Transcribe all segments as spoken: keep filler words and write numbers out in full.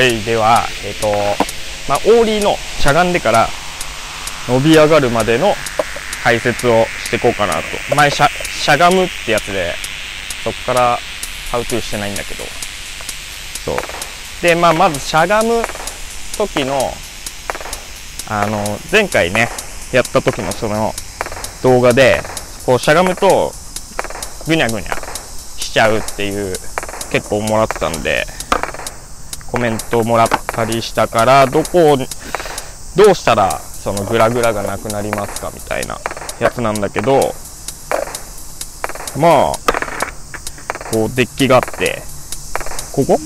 はい、では、えっと、まあ、オーリーのしゃがんでから伸び上がるまでの解説をしていこうかなと。前しゃ、しゃがむってやつで、そっからハウトゥーしてないんだけど。そう。で、まあ、まずしゃがむ時の、あの、前回ね、やった時のその動画で、こうしゃがむとぐにゃぐにゃしちゃうっていう結構もらってたんで、コメントもらったりしたから、どこをどうしたらそのグラグラがなくなりますかみたいなやつなんだけど、まあこうデッキがあって、ここ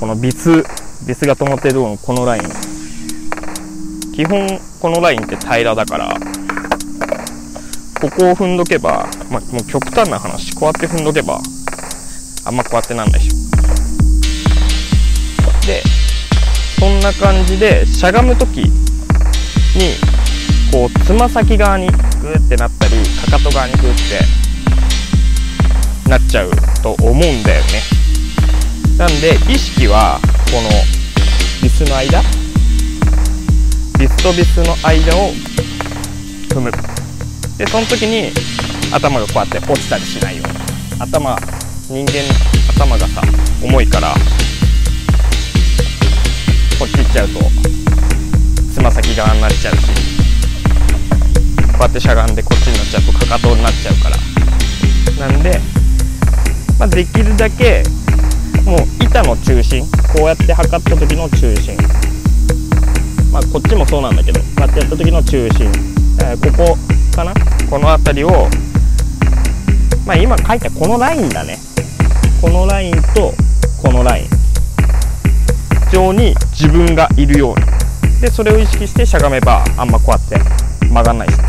このビスビスが止まってるところのこのライン、基本このラインって平らだから、ここを踏んどけば、まあ、もう極端な話、こうやって踏んどけばあんまこうやってなんないでしょ。でそんな感じでしゃがむ時にこうつま先側にグーってなったり、かかと側にグーってなっちゃうと思うんだよね。なんで意識はこのビスの間、ビスとビスの間を踏む。でその時に頭がこうやって落ちたりしないように。頭、人間頭がさ重いから、こっち行っちゃうとつま先側になっちゃうし、こうやってしゃがんでこっちになっちゃうとかかとになっちゃうから。なんで、まあ、できるだけもう板の中心、こうやって測った時の中心、まあこっちもそうなんだけど、こうやってやった時の中心、えー、ここかな、この辺りを、まあ、今書いたこのラインだね、このラインとこのライン上に自分がいるように。でそれを意識してしゃがめばあんまこうやって曲がんないですね。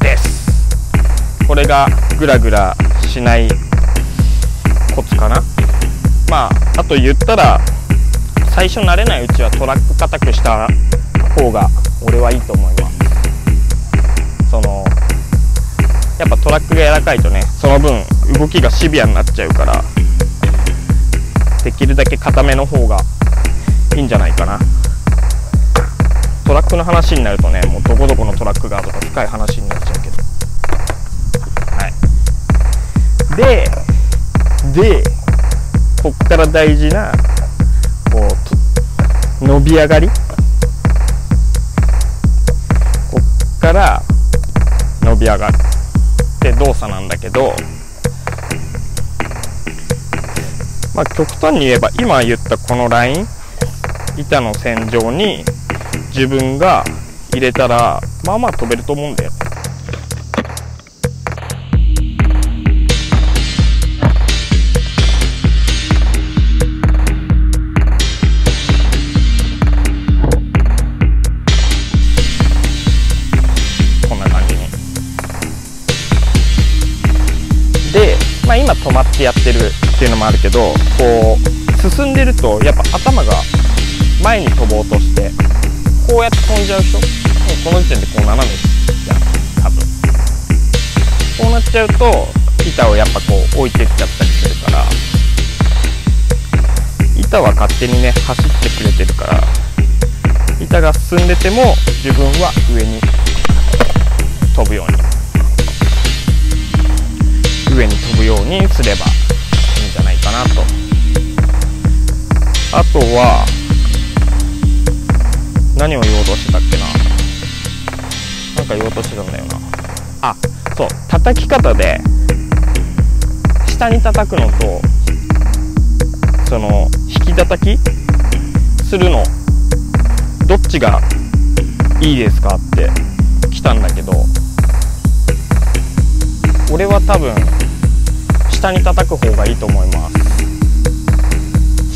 ですこれがグラグラしないコツかな。まああと言ったら、最初慣れないうちはトラック固くした方が俺はいいと思います。そのやっぱトラックが柔らかいとね、その分動きがシビアになっちゃうから、できるだけ固めの方がいいんじゃないかな。トラックの話になるとね、もうどこどこのトラックがとか深い話になっちゃうけど、はいででこっから大事なこう伸び上がりから伸び上がるって動作なんだけど、まあ極端に言えば今言ったこのライン、板の線上に自分が入れたらまあまあ飛べると思うんだよ。まあ今止まってやってるっていうのもあるけど、こう進んでるとやっぱ頭が前に飛ぼうとして、こうやって飛んじゃうでしょ。もうこの時点でこう斜めじゃん多分。こうなっちゃうと板をやっぱこう置いてっちゃったりするから、板は勝手にね走ってくれてるから、板が進んでても自分は上に飛ぶように。上に飛ぶようにすればいいんじゃないかなと。あとは何を言おうとしてたっけな、なんか言おうとしてたんだよな。あ、そう、叩き方で下に叩くのとその引き叩きするのどっちがいいですかって来たんだけど、俺は多分下に叩く方がいいと思います。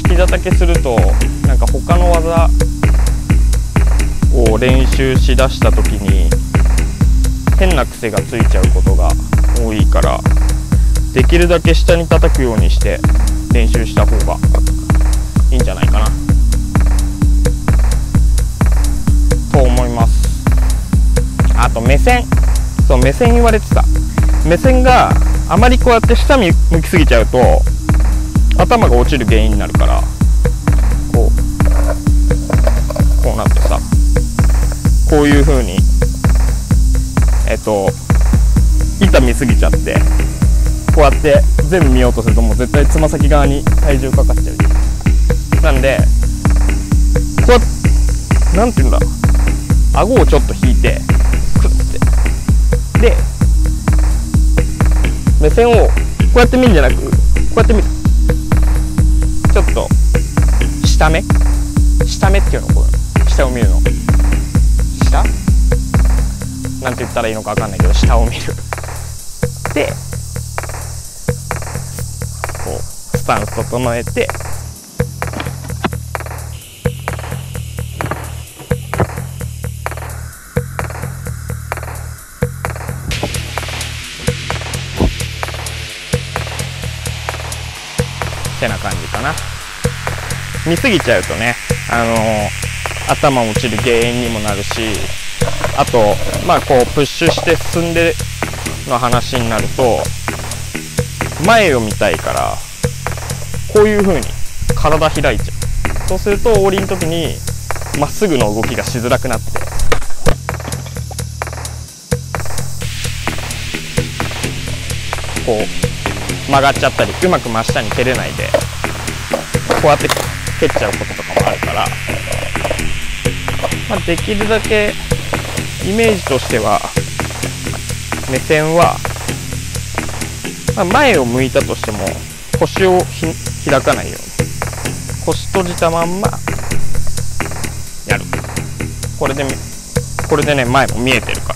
引き叩きするとなんか他の技を練習しだした時に変な癖がついちゃうことが多いから、できるだけ下に叩くようにして練習した方がいいんじゃないかなと思います。あと目線、そう目線言われてた。目線があまりこうやって下に向きすぎちゃうと頭が落ちる原因になるから、こうこうなってさ、こういう風にえっと板見すぎちゃって、こうやって全部見ようとするともう絶対つま先側に体重かかっちゃう。なんでこうやってなんていうんだろう、顎をちょっと引いてクッて、で目線をこうやって見るんじゃなく、こうやって見る、ちょっと下目下目っていうの、こう下を見るの、下なんて言ったらいいのか分かんないけど、下を見るでこうスタンス整えて、ってな感じかな。見すぎちゃうとね、あのー、頭落ちる原因にもなるし、あとまあこうプッシュして進んでの話になると、前を見たいからこういう風に体開いちゃう。そうするとオーリーの時にまっすぐの動きがしづらくなって、こう曲がっちゃったり、うまく真下に蹴れないでこうやって蹴っちゃうこととかもあるから、まあ、できるだけイメージとしては目線は、まあ、前を向いたとしても腰をひ開かないように、腰閉じたまんまやる。これでこれでね、前も見えてるから、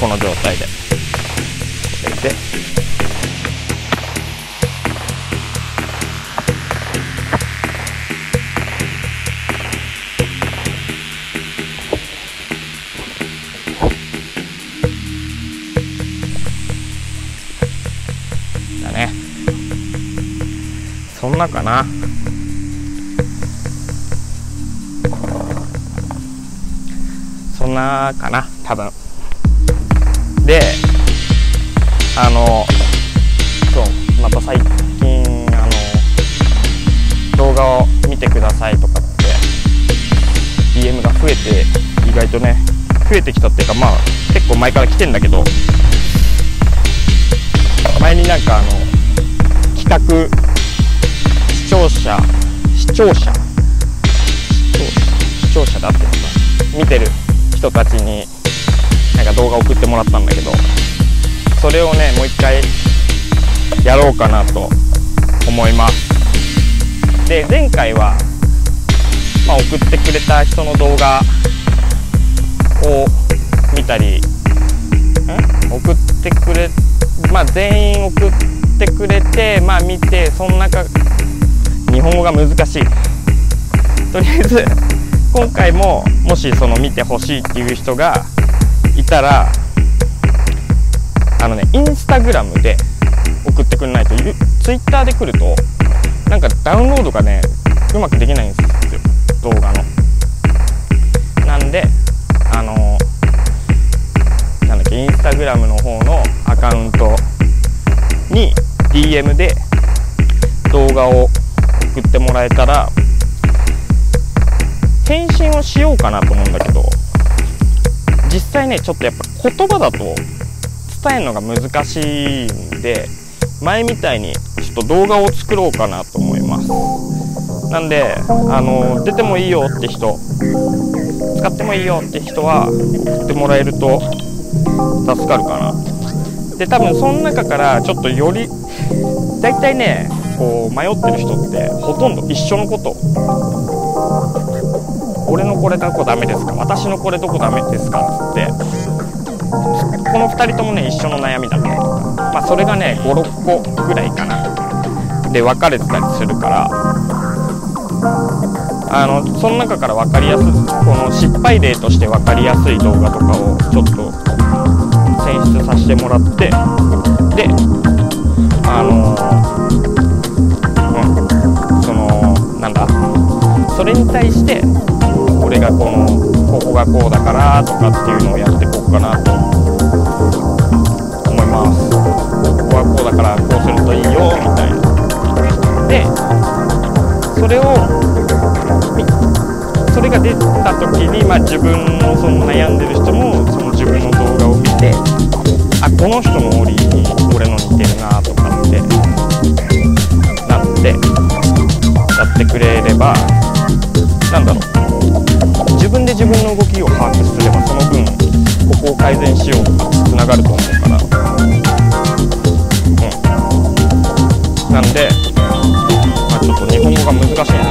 この状態でこれで。そんなかな。そんなかな多分。で、あのそうまた最近あの動画を見てくださいとかって ディーエム が増えて、意外とね増えてきたっていうか、まあ結構前から来てんだけど、前になんかあの企画視聴者視聴者視聴者だって見てる人たちになんか動画送ってもらったんだけど、それをねもう一回やろうかなと思います。で前回は、まあ、送ってくれた人の動画を見たりん送ってくれ、まあ、全員送ってくれて、まあ見て、その中日本語が難しい。とりあえず今回ももしその見てほしいっていう人がいたら、あのねインスタグラムで送ってくれないと、ツイッターで来るとなんかダウンロードがねうまくできないんですよ、動画の。なんであのなんだっけインスタグラムの方のアカウントに ディーエム で動画を送ってもらえたら返信をしようかなと思うんだけど、実際ねちょっとやっぱ言葉だと伝えるのが難しいんで、前みたいにちょっと動画を作ろうかなと思います。なんであの出てもいいよって人、使ってもいいよって人は送ってもらえると助かるかな。で多分その中からちょっとよりだいたいねこう迷ってる人ってほとんど一緒のこと、俺のこれどこダメですか、私のこれどこダメですかっつって、このふたりともね一緒の悩みだね、まあ、それがねごろっこぐらいかなで分かれてたりするから、あのその中から分かりやすい、この失敗例として分かりやすい動画とかをちょっと選出させてもらって、であのーなんだそれに対して俺がこのここがこうだからとかっていうのをやっていこうかなと思います。ここがこうだからこうするといいよみたいな。それをそれが出た時に、まあ、自分のその悩んでる人もその自分の動画を見て、あ、この人の折に俺の似てるなとかってなってやってくれれば、なんだろう、自分で自分の動きを把握すればその分ここを改善しようとかつながると思うから、うん、なんで、まあ、ちょっと日本語が難しいな。